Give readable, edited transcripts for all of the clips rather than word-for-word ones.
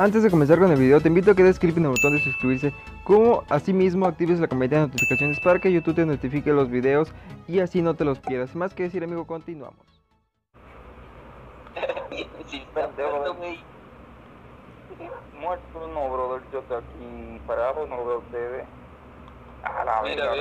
Antes de comenzar con el video, te invito a que des clic en el botón de suscribirse, como asimismo actives la campanita de notificaciones para que YouTube te notifique los videos y así no te los pierdas. Más que decir, amigo, continuamos. Sí, pendejo, güey. Muerto, no, brother, yo estoy aquí parado, no veo ustedes. A la verga.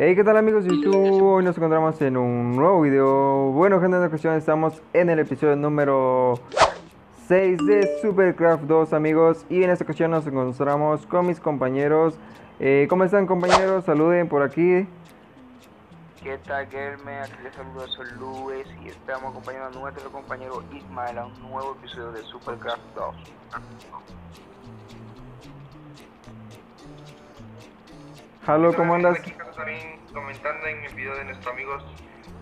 Hey, ¿qué tal, amigos de YouTube? Hoy nos encontramos en un nuevo video. Bueno, gente, en esta ocasión estamos en el episodio número 6 de Supercraft 2, amigos. Y en esta ocasión nos encontramos con mis compañeros. ¿Cómo están, compañeros? Saluden por aquí. ¿Qué tal, Germe? Aquí les saludo, soy Lues. Y estamos acompañando a nuestro compañero Ismael a un nuevo episodio de Supercraft 2. Jalo, ¿cómo andas? También comentando en el video de nuestros amigos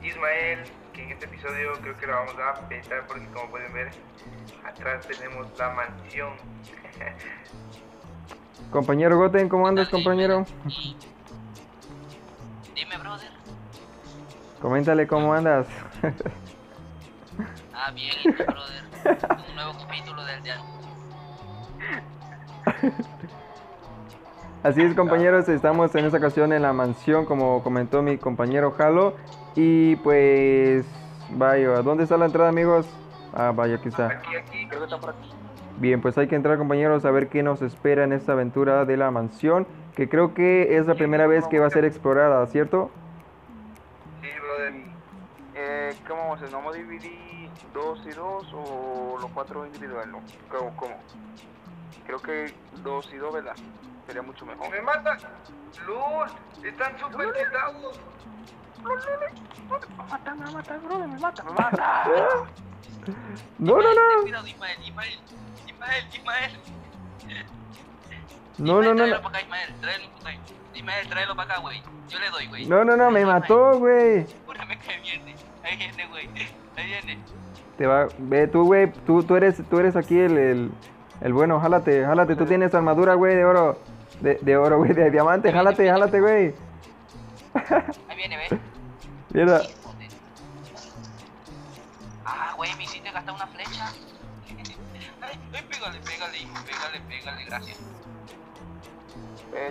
Ismael, que en este episodio creo que lo vamos a pensar porque, como pueden ver, atrás tenemos la mansión. Compañero Goten, ¿cómo andas, compañero? Dime, brother. Coméntale cómo andas. Ah, bien, brother. Un nuevo capítulo del día. Así es, compañeros, estamos en esta ocasión en la mansión, como comentó mi compañero Jalo. Y pues, vaya, ¿dónde está la entrada, amigos? Ah, vaya, aquí está. Aquí, creo que está por aquí. Bien, pues hay que entrar, compañeros, a ver qué nos espera en esta aventura de la mansión, que creo que es la primera vez que va a ser explorada, ¿cierto? Sí, brother. ¿Cómo vamos a hacer? ¿No vamos a dividir 2 y 2 o los 4 individuales? ¿Cómo? Creo que 2 y 2, ¿verdad? Sería mucho mejor. ¡Me matan! ¡Luz! ¡Están súper quitados! ¡Me matan, brother! ¡Me matan! ¡No! Cuidado, Ismael. Ismael, tráelo para acá, güey. Yo le doy, güey. No, me mató, güey. Júrame que viene. Ahí viene, güey. Te va, ve tú, güey. Tú eres aquí el bueno. Jálate. Tú tienes armadura, güey, de oro. De oro, güey, de diamante, jálate, güey. Ahí viene, ve. Mierda. Ah, güey, me hiciste gastar una flecha. Ay, pégale, gracias.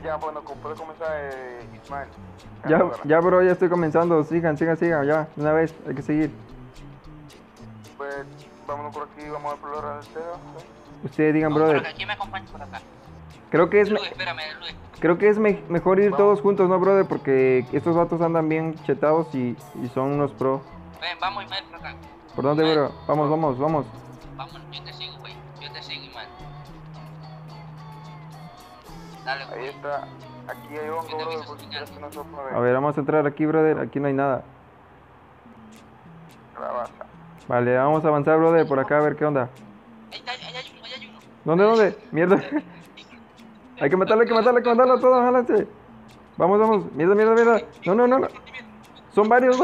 Ya, bueno, puedes comenzar, Ismael. Ya, bro, ya estoy comenzando. Sigan, ya, una vez, hay que seguir. Pues, vámonos por aquí, vamos a explorar el cerro, ¿sí? Ustedes digan, no, brother. Aquí me acompaño por acá. Creo que es mejor ir todos juntos, ¿no, brother? Porque estos vatos andan bien chetados y son unos pro. Ven, vamos, Ismael, por acá. ¿Por dónde, bro? Vamos. Vamos, yo te sigo, güey. Ismael. Dale, güey. Ahí está. Aquí hay hongo, brother, porque ya se nos opa. A ver, vamos a entrar aquí, brother. Aquí no hay nada. Vale, vamos a avanzar, brother, por acá a ver qué onda. ¿Dónde? Mierda. Hay que matarlo todos, jálanse. Vamos. Mierda. No. Son varios.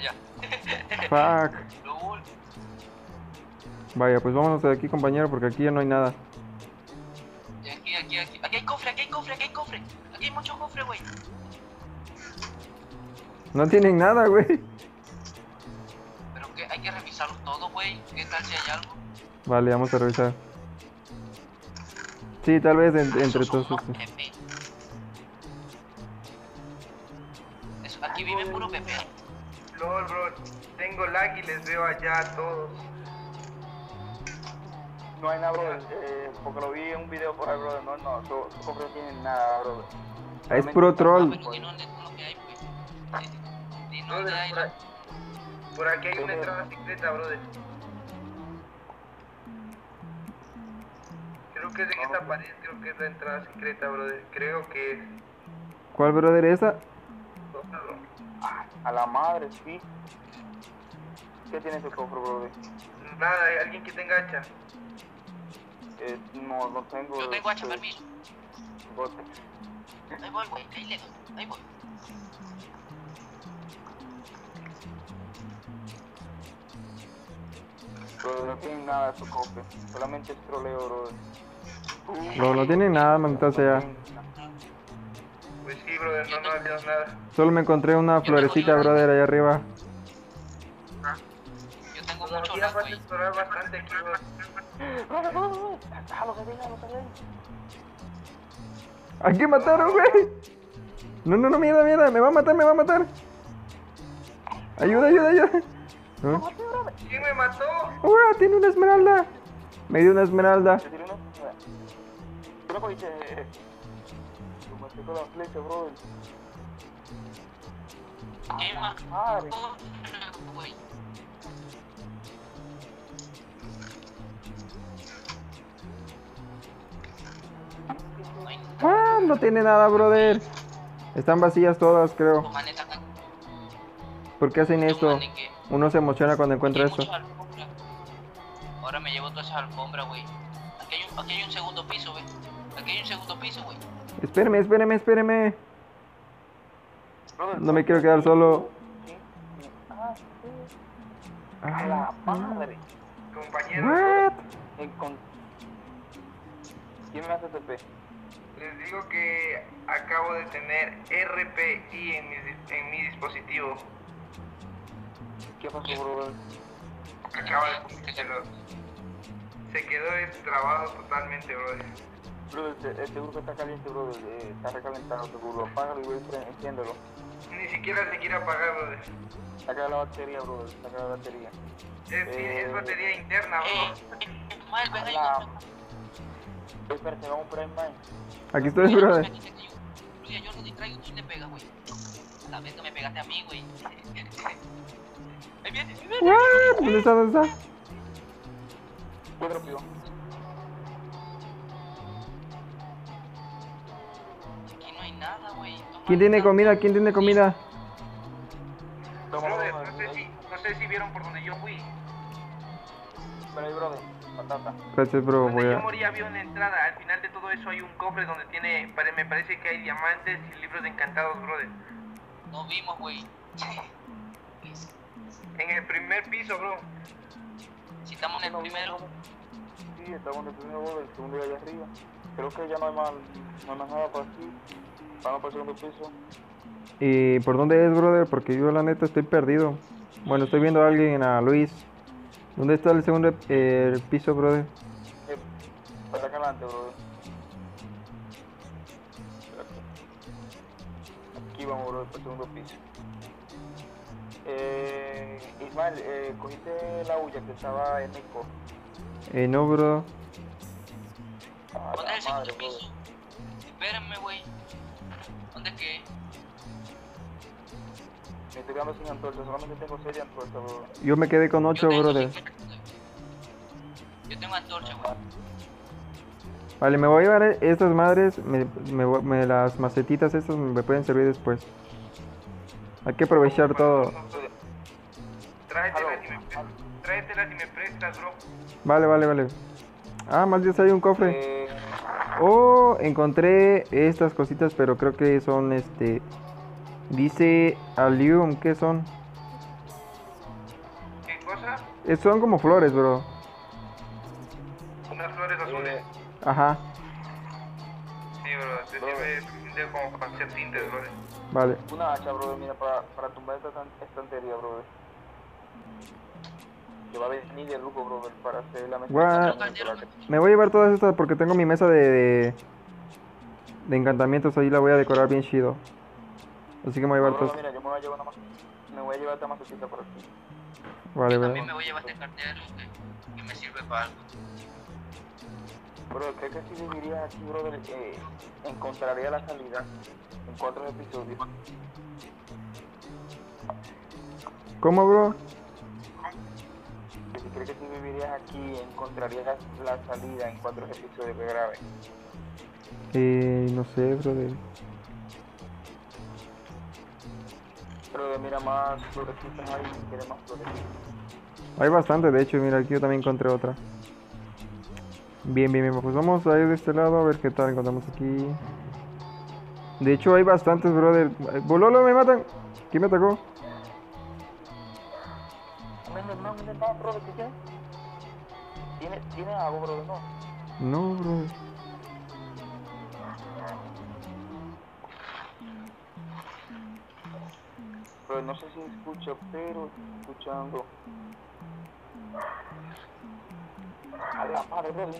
Ya. Fuck. Vaya, pues vámonos de aquí, compañero, porque aquí ya no hay nada. Aquí. Aquí hay cofre. Aquí hay mucho cofre, güey. No tienen nada, güey. Hay que revisarlo todo, güey. ¿Qué tal si hay algo? Vale, vamos a revisar. Sí, tal vez entre todos. Sí. Eso, aquí vive puro Pepe. Lol, bro. Tengo lag y les veo allá a todos. No hay nada, bro. Porque lo vi en un video por ahí, bro. No, no tienen nada, bro. Es puro troll. Por aquí hay una entrada secreta, brother. Creo que es en esta pared, creo que es la entrada secreta, brother. Creo que es. ¿Cuál, brother, esa? A la madre, sí. ¿Qué tiene ese cofre, brother? Nada, ¿hay alguien que tenga hacha? No tengo. Yo tengo hacha, permiso. Ahí voy, güey, ahí voy. Bro, no tienen nada de su cofre, solamente es troleo, bro. No tienen nada, maldita sea. brother, no, no había nada. Solo me encontré una florecita, brother, allá arriba. Ah. Yo tengo mucho lazo ahí. Vas a explorar bastante aquí, bro. Aquí mataron, güey. No, no, no, mierda, mierda. Me va a matar, me va a matar. Ayuda, ayuda, ayuda. ¿No? ¿Quién me mató? ¡Uah! Tiene una esmeralda. Me dio una esmeralda. ¿Te tiró uno? Creo que lo maté con la flecha, bro. Madre. Ah, no tiene nada, brother. Están vacías todas, creo. ¿Por qué hacen esto? Uno se emociona cuando encuentra esto. Ahora me llevo todas esas alfombras, güey. Aquí hay un segundo piso, güey. Aquí hay un segundo piso, güey. Espérame, espérame, espérame. No me quiero quedar solo. Ah, la madre. Compañero. ¿Quién me hace TP? Les digo que acabo de tener RPI en mi dispositivo. ¿Qué pasó, bro? Acaba de cumplirlo. Se quedó destrabado totalmente, bro. Bro, el seguro está caliente, bro. Está recalentado, seguro. Apágalo y voy a encenderlo. Ni siquiera se quiere apagar, bro. Saca la batería, bro. Saca la batería. Es batería interna, bro. La... Espérate, vamos por ahí, man. Aquí estoy, bro. Luis, yo no distraigo. ¿Quién te pega, güey? La vez que me pegaste a mí, güey. Ahí viene, ahí viene. ¿Dónde está? ¿Dónde está? Cuatro pibos. Aquí no hay nada, güey. ¿Quién tiene comida? ¿Quién tiene comida? Brother, no sé si vieron por donde yo fui. Pero ahí, brother, patata. Gracias, bro. Cuando yo morí había una entrada. Al final de todo eso hay un cofre donde tiene... Me parece que hay diamantes y libros de encantados, brother. No vimos, güey. En el primer piso, bro. Si estamos en el primero. Sí, estamos en el primero, bro. El segundo de allá arriba. Creo que ya no hay más nada por aquí. Vamos para el segundo piso. ¿Y por dónde es, brother? Porque yo la neta estoy perdido. Bueno, estoy viendo a alguien, a Luis. ¿Dónde está el segundo piso, brother? Para acá adelante, brother. Aquí vamos, brother, para el segundo piso. Ismael, ¿cogiste la huya que estaba en el cofre? No, bro. ¿Dónde es el segundo piso? Espérame, güey. ¿Dónde qué? Me estoy quedando sin antorcha, solamente tengo 6 antorchas, bro. Yo me quedé con 8, brother. Yo tengo antorcha, güey. Vale, me voy a llevar estas madres, las macetitas estas me pueden servir después. Hay que aprovechar todo. Tráetelas y me prestas, bro. Vale, vale, vale. Ah, más bien hay un cofre. Oh, encontré estas cositas, pero creo que son dice Alium, ¿qué son? ¿Qué cosa? Son como flores, bro. Unas flores azules. Ajá. Sí, bro, te sirve como para hacer tintes, bro. Vale. Una hacha, brother, mira, para tumbar esta estantería, brother. Que va a venir el lujo, brother, para hacer la mesa. Me voy a llevar todas estas porque tengo mi mesa de encantamientos, ahí la voy a decorar bien chido. Así que me voy a llevar todas. Mira, yo me voy a llevar nada más. Me voy a llevar esta macetita por aquí. Vale, yo también me voy a llevar este cartero que me sirve para algo. Bro, creo que si vivirías aquí, brother, encontraría la salida en 4 episodios. ¿Cómo, bro? Si crees que si vivirías aquí, encontrarías la salida en 4 episodios de grave. No sé, brother. Brother, mira más florecitas ahí, si quieres más florecitas. Hay bastante, de hecho, mira, aquí yo también encontré otra. Bien, bien, bien, pues vamos a ir de este lado a ver qué tal encontramos aquí. De hecho hay bastantes, brother. Bololo, me matan. ¿Quién me atacó? No, brother, ¿qué tiene? ¿Tiene algo, brother? No, brother. pero no sé si escucha, pero escuchando. A la madre, bro,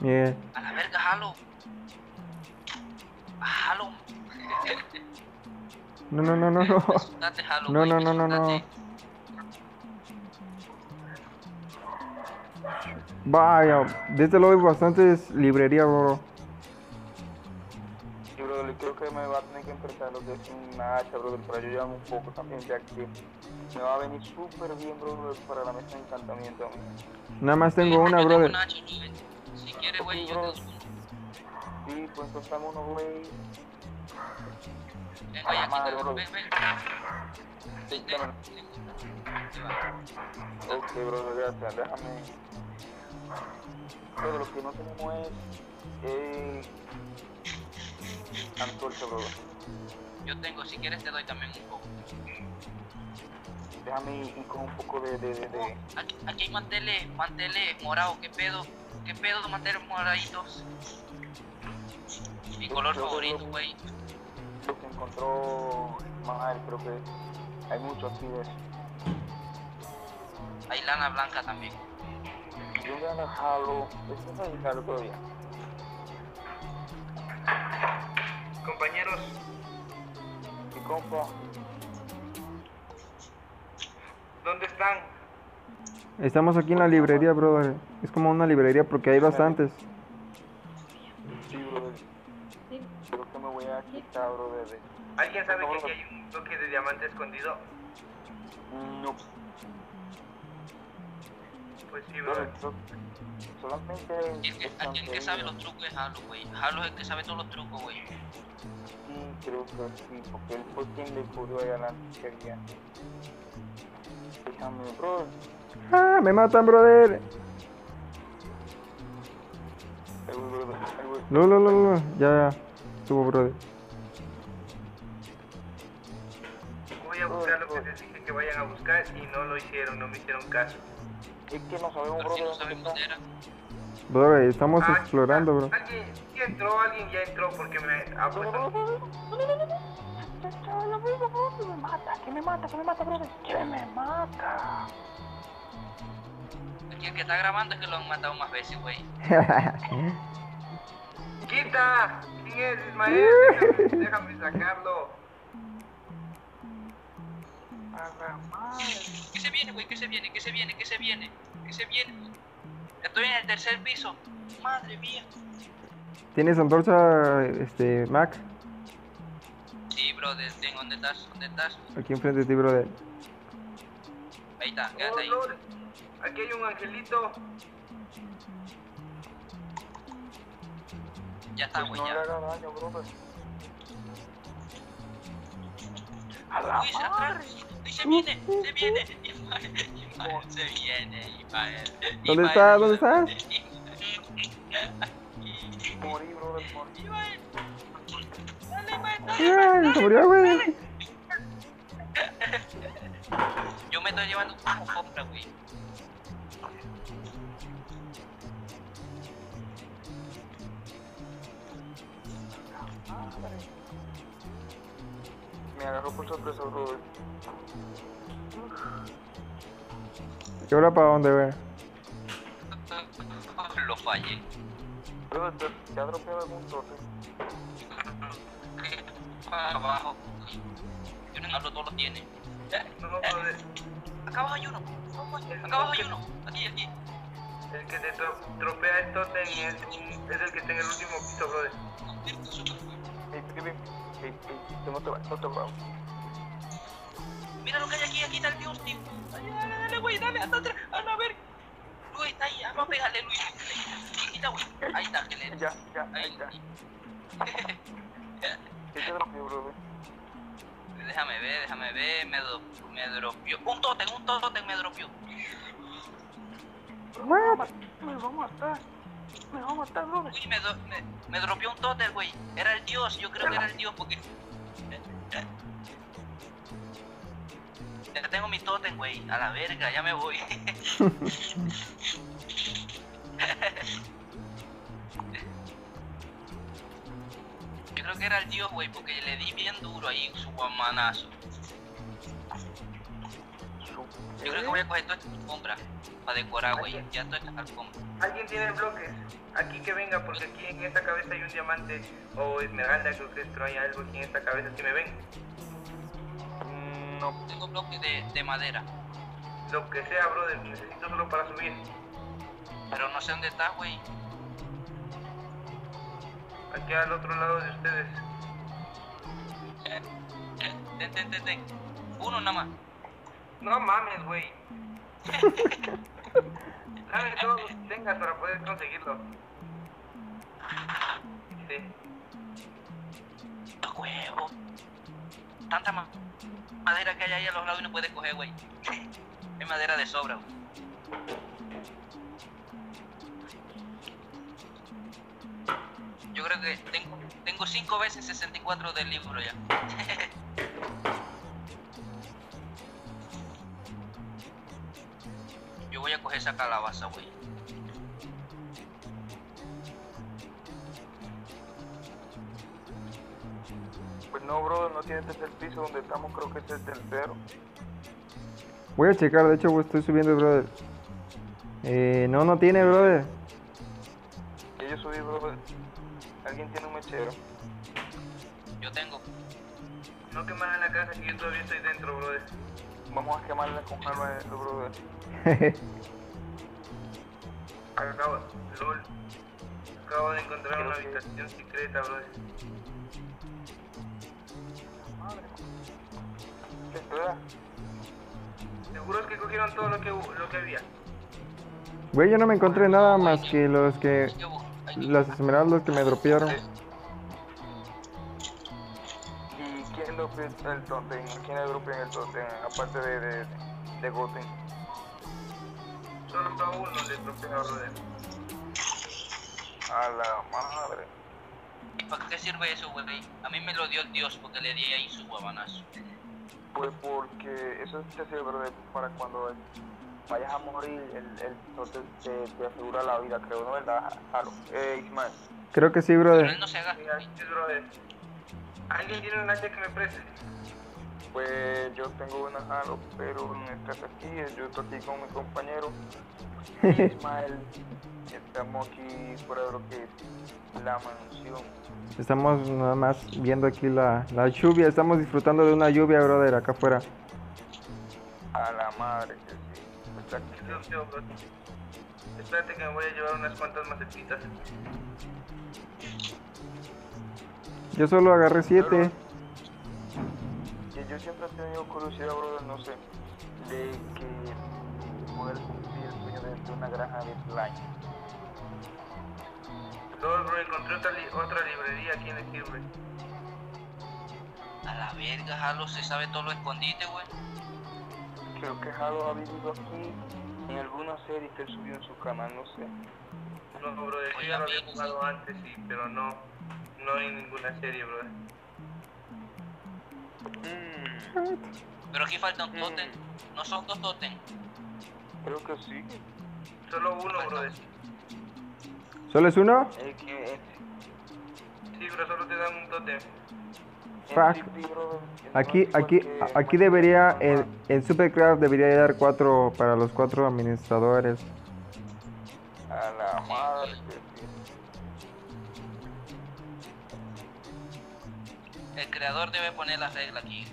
yeah. A la verga, Jalo. Jalo. No. No. Vaya, desde luego hay bastantes librerías, bro. Sí, bro, creo que me va a tener que enfrentar lo que es una hacha, bro, pero yo llamo un poco también, ya que me va a venir súper bien, bro, para la mesa de encantamiento. Nada más tengo una, bro. Tengo una hacha, si quieres, güey, yo te... Sí, pues estamos uno, güey. Venga, ya, madre, bro. Ven. Sí, cámara. Ok, bro, gracias, déjame. Pero lo que no tenemos es... antorcha, bro. Yo tengo, si quieres te doy también un poco. Déjame ir con un poco de... Aquí hay manteles morados, qué pedo de manteles moraditos. Mi color favorito, güey. Lo que encontró Ismael, creo que hay muchos así de eso. Hay lana blanca también. Yo voy a dejarlo, esto es dejarlo todavía. Compañeros. Mi compa. ¿Dónde están? Estamos aquí en la librería, brother. Es como una librería porque hay bastantes. Sí, brother. Creo que me voy a quitar, brother. ¿Alguien sabe que aquí hay un bloque de diamante escondido? No. Pues sí, brother. Solamente... ¿Alguien que sabe los trucos es Jalo, güey? Jalo es el que sabe todos los trucos, güey. Sí, creo que sí, porque él fue quien descubrió allá la antiquería. Déjame, brother. ¡Ah, me matan, brother! No. Ya. Estuvo, brother. Voy a buscar lo que les dije que vayan a buscar y no lo hicieron, no me hicieron caso. Es que no sabemos, brother. Brother, estamos explorando, bro. Alguien ya entró porque me apuesto. Que me mata, brother. Que me mata. El que está grabando es que lo han matado más veces, güey. ¡Quita! ¿Quién es, Ismael? Déjame sacarlo. ¿Qué se viene? Estoy en el tercer piso. Madre mía. ¿Tienes antorcha, Mac? Sí, brother, tengo. ¿Dónde estás? Aquí enfrente de ti, brother. Ahí está, quédate ahí. Lord. Aquí hay un angelito. Ya está, güey, pues no le haga daño, brother. A la madre. Se viene, Ismael. ¿Dónde estás? Morí, brother, Ismael. Dale, se murió, güey. Yo me estoy llevando como compra, güey. Me agarró por sorpresa, brother. ¿Y ahora para dónde, güey? Lo fallé. Brother, te ha dropeado algún toque. Para abajo. Yo no hablo, todo lo tiene. Acá abajo hay uno. Aquí. El que te tropea el totem es el que está en el último piso, brother. Mira lo que hay aquí, está el tío Steve. Dale, güey, dale, hasta atrás. A ver. Luis está ahí, vamos a pegarle, Luis. Quita, güey. Ahí está, que le... Ya, ahí está. ¿Qué dropeó, bro? Déjame ver, me dropeó. Un totem me dropeó. Me va a matar, bro. Uy, me dropeó un totem, güey. Era el dios, yo creo que era el dios porque... Ya tengo mi totem, güey. A la verga, ya me voy. Yo creo que era el dios, güey, porque le di bien duro ahí su guamanazo. Yo creo que voy a coger todas estas alfombras para decorar, güey. Ya todas estas alfombras. ¿Alguien tiene bloques? Aquí que venga, porque aquí en esta cabeza hay un diamante o esmeralda, creo que esto hay algo aquí en esta cabeza. ¿Sí me ven? No. Tengo bloques de madera. Lo que sea, brother. Necesito solo para subir. Pero no sé dónde está, güey. Aquí al otro lado de ustedes. Ten. Uno nada más. No mames, güey. Dame todo lo que tengas para poder conseguirlo. Sí. ¡A huevo! Tanta madera que hay ahí a los lados y no puedes coger, güey. Es madera de sobra, güey. Yo creo que tengo 5 veces 64 del libro ya. Yo voy a coger esa calabaza, güey. Pues no, bro, no tiene tercer piso donde estamos, creo que este es el tercero. Voy a checar, de hecho, güey, estoy subiendo, brother. No tiene, brother. Y yo subí, brother. ¿Alguien tiene un mechero? Yo tengo. No quemas en la casa, que yo todavía estoy dentro, brother. Vamos a quemarla con armas dentro, brother. Acabo de encontrar una habitación secreta, brother. Madre. ¿Qué es verdad? Seguro es que cogieron todo lo que había. Güey, yo no me encontré nada más que los que... las esmeraldas que me dropearon. ¿Y quién dropeó el totem? ¿Quién le dropeó el totem? Aparte de Goten. Solo a uno le dropeó a Roden. A la madre. ¿Y para qué sirve eso, güey? A mí me lo dio el dios porque le di ahí su guabanazo. Pues porque eso te sirve para cuando vayas a morir, te asegura la vida, creo, ¿no? ¿Verdad, Jalo? Ismael. Creo que sí, brother. Pero él no se haga. ¿Alguien tiene un hacha que me preste? Pues yo tengo una Jalo, pero no estás aquí, yo estoy aquí con mi compañero Ismael. Estamos aquí fuera de lo que es la mansión. Estamos nada más viendo aquí la lluvia, estamos disfrutando de una lluvia, brother, acá afuera. A la madre que sí. Espérate que me voy a llevar unas cuantas macetitas. Yo solo agarré 7. Yo siempre he tenido curiosidad, brother, no sé, de que poder cumplir el sueño de una granja de playa. Luego, bro, encontré otra librería aquí en el Germe. A la verga, Jalo, se sabe todo lo escondite, güey. Creo que Jalo ha vivido aquí en alguna serie que él subió en su canal, no sé. No, brother, yo ya lo había jugado antes, sí, pero no en ninguna serie, brother. Pero aquí falta un totem, ¿no son 2 totem? Creo que sí. Solo uno, brother. ¿Solo es uno? Sí, pero solo te dan un totem. Fuck. Aquí debería, en Supercraft debería dar 4 para los 4 administradores. A la madre. El creador debe poner la regla aquí.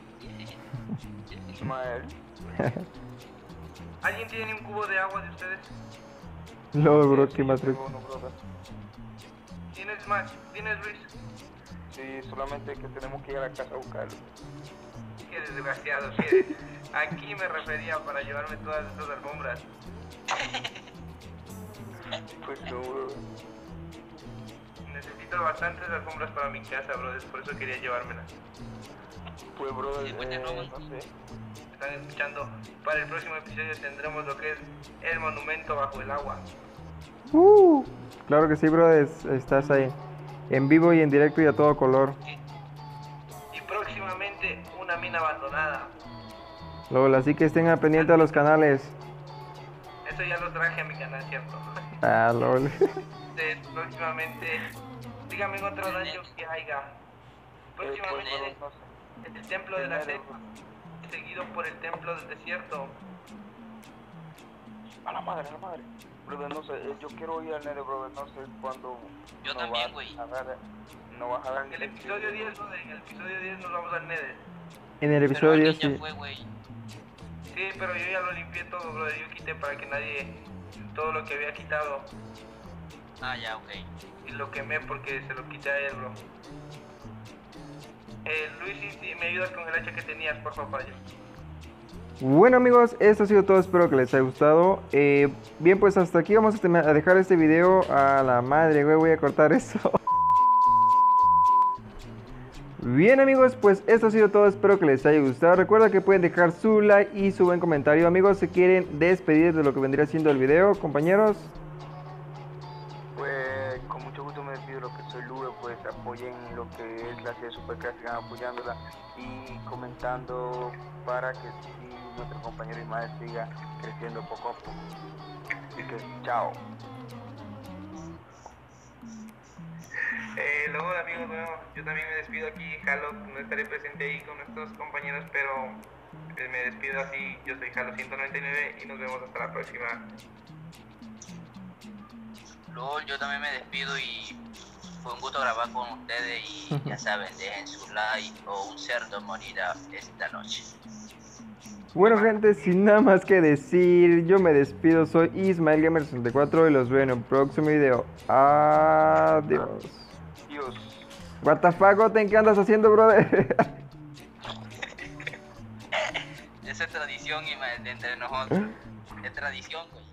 Ismael. ¿Alguien tiene un cubo de agua de ustedes? No, bro, que más rico. ¿Tienes más? ¿Tienes Luis? Sí, solamente que tenemos que ir a la casa a buscarlo. Qué desgraciado, eres. Aquí me refería para llevarme todas estas alfombras. Pues no, bro. Necesito bastantes alfombras para mi casa, bro, por eso quería llevármelas. Pues, bro, no sé. Están escuchando. Para el próximo episodio tendremos lo que es el monumento bajo el agua. Claro que sí, bro, estás ahí. En vivo y en directo y a todo color. Y próximamente una mina abandonada. Lol, así que estén al pendiente a los canales. Eso ya lo traje a mi canal, ¿cierto? Ah, lol. Próximamente Dígame otro daño que haya. Próximamente el templo de la selva, seguido por el templo del desierto. A la madre, a la madre. Brother, no sé, yo quiero ir al Nere, brother, no sé cuándo. Yo no también, güey. No vas a dar el episodio 10, brother, en el episodio 10 nos vamos al Nere. En el episodio 10 sí. Sí, pero yo ya lo limpié todo, brother, yo quité para que nadie, todo lo que había quitado. Ah, ya, ok. Y lo quemé porque se lo quité a él, bro. Luis, si me ayudas con el hacha que tenías, por favor. Bueno amigos, esto ha sido todo, espero que les haya gustado. Bien, pues hasta aquí vamos a dejar este video. A la madre, güey, voy a cortar eso. Bien amigos, pues esto ha sido todo, espero que les haya gustado. Recuerda que pueden dejar su like y su buen comentario. Amigos, si quieren despedir de lo que vendría siendo el video, compañeros. Pues con mucho gusto me despido, lo que soy Lube, pues apoyen lo que es la serie Supercraft, sigan apoyándola y comentando para que nuestro compañero Ismael siga creciendo poco a poco. Así que, chao. Luego amigos, bueno, yo también me despido aquí, Jalo, no estaré presente ahí con nuestros compañeros, pero me despido así, yo soy Jalo199 y nos vemos hasta la próxima. Luego yo también me despido y fue un gusto grabar con ustedes y ya saben, dejen su like o un cerdo morirá esta noche. Bueno gente, sin nada más que decir, yo me despido, soy IsmaelGamer64 y los veo en un próximo video. Adiós. Dios. What the fuck, Goten, ¿qué andas haciendo, brother? Esa es tradición, Ismael, entre nosotros. Es tradición, güey.